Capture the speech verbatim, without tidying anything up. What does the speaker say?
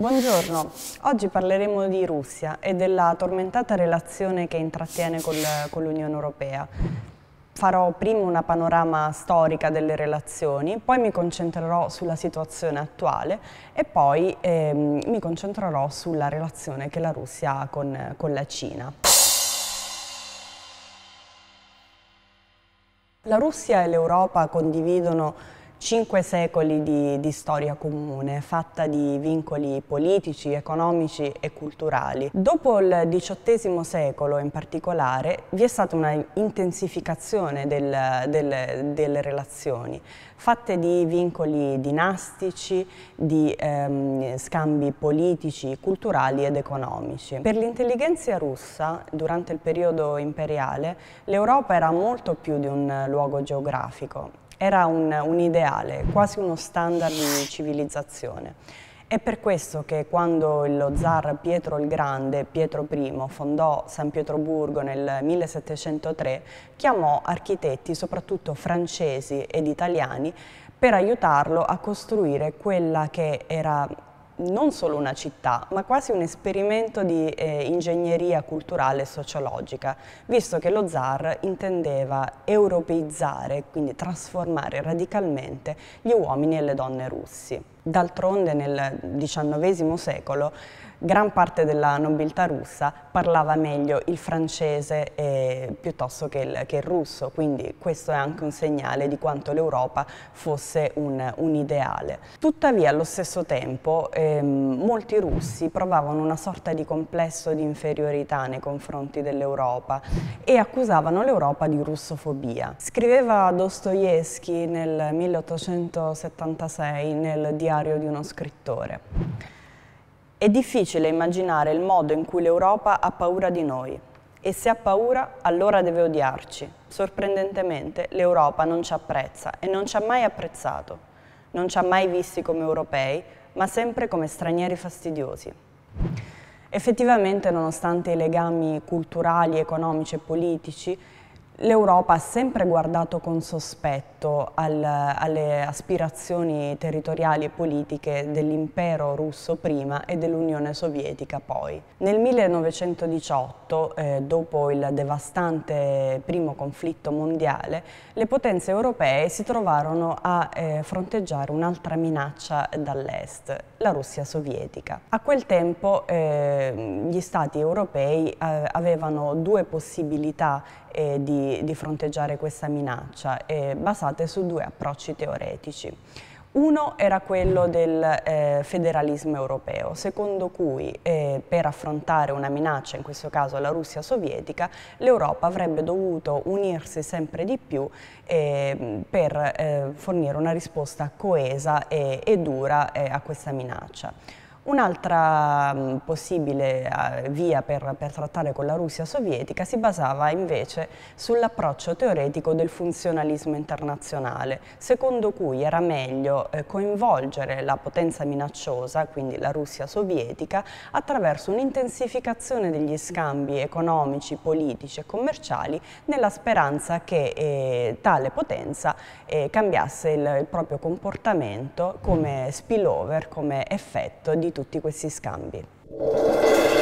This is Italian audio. Buongiorno, oggi parleremo di Russia e della tormentata relazione che intrattiene col, con l'Unione Europea. Farò prima una panorama storica delle relazioni, poi mi concentrerò sulla situazione attuale e poi ehm, mi concentrerò sulla relazione che la Russia ha con, con la Cina. La Russia e l'Europa condividono Cinque secoli di, di storia comune, fatta di vincoli politici, economici e culturali. Dopo il diciottesimo secolo in particolare vi è stata una intensificazione del, del, delle relazioni, fatte di vincoli dinastici, di ehm, scambi politici, culturali ed economici. Per l'intellighenzia russa, durante il periodo imperiale, l'Europa era molto più di un luogo geografico. Era un, un ideale, quasi uno standard di civilizzazione. È per questo che quando lo zar Pietro il Grande, Pietro primo, fondò San Pietroburgo nel millesettecentotre, chiamò architetti, soprattutto francesi ed italiani, per aiutarlo a costruire quella che era non solo una città, ma quasi un esperimento di eh, ingegneria culturale e sociologica, visto che lo zar intendeva europeizzare, quindi trasformare radicalmente gli uomini e le donne russi. D'altronde nel diciannovesimo secolo gran parte della nobiltà russa parlava meglio il francese eh, piuttosto che il, che il russo, quindi questo è anche un segnale di quanto l'Europa fosse un, un ideale. Tuttavia allo stesso tempo eh, molti russi provavano una sorta di complesso di inferiorità nei confronti dell'Europa e accusavano l'Europa di russofobia. Scriveva Dostoevskij nel milleottocentosettantasei nel Diario di uno scrittore: è difficile immaginare il modo in cui l'Europa ha paura di noi e se ha paura allora deve odiarci. Sorprendentemente l'Europa non ci apprezza e non ci ha mai apprezzato, non ci ha mai visti come europei ma sempre come stranieri fastidiosi. Effettivamente nonostante i legami culturali, economici e politici l'Europa ha sempre guardato con sospetto al, alle aspirazioni territoriali e politiche dell'impero russo prima e dell'Unione Sovietica poi. Nel millenovecentodiciotto, eh, dopo il devastante primo conflitto mondiale, le potenze europee si trovarono a eh, fronteggiare un'altra minaccia dall'est, la Russia sovietica. A quel tempo eh, gli stati europei eh, avevano due possibilità eh, di di fronteggiare questa minaccia, eh, basate su due approcci teoretici. Uno era quello del eh, federalismo europeo, secondo cui eh, per affrontare una minaccia, in questo caso la Russia sovietica, l'Europa avrebbe dovuto unirsi sempre di più eh, per eh, fornire una risposta coesa e, e dura eh, a questa minaccia. Un'altra um, possibile uh, via per, per trattare con la Russia sovietica si basava invece sull'approccio teoretico del funzionalismo internazionale, secondo cui era meglio eh, coinvolgere la potenza minacciosa, quindi la Russia sovietica, attraverso un'intensificazione degli scambi economici, politici e commerciali nella speranza che eh, tale potenza eh, cambiasse il, il proprio comportamento come spillover, come effetto di tutti questi scambi.